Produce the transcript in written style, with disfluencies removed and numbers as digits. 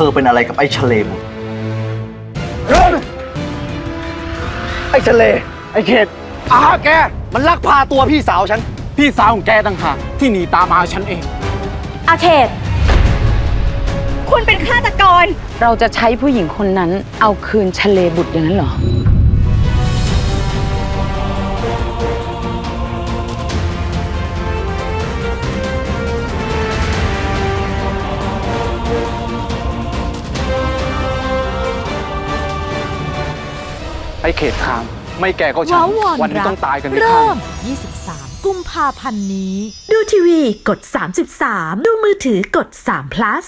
ธอเป็นอะไรกับไอ้เฉลมไอ้เฉลไอ้เขตแกมันลักพาตัวพี่สาวฉันพี่สาวของแกต่างหากที่หนีตามมาฉันเองอาเขตคุณเป็นฆาตกรเราจะใช้ผู้หญิงคนนั้นเอาคืนเฉลบุตรอย่างนั้นเหรอไอ้เขตข้ามไม่แก่ก็ช้ำวันนี้ต้องตายกันข้าง23กุมภาพันธ์นี้ดูทีวีกด33ดูมือถือกด3 plus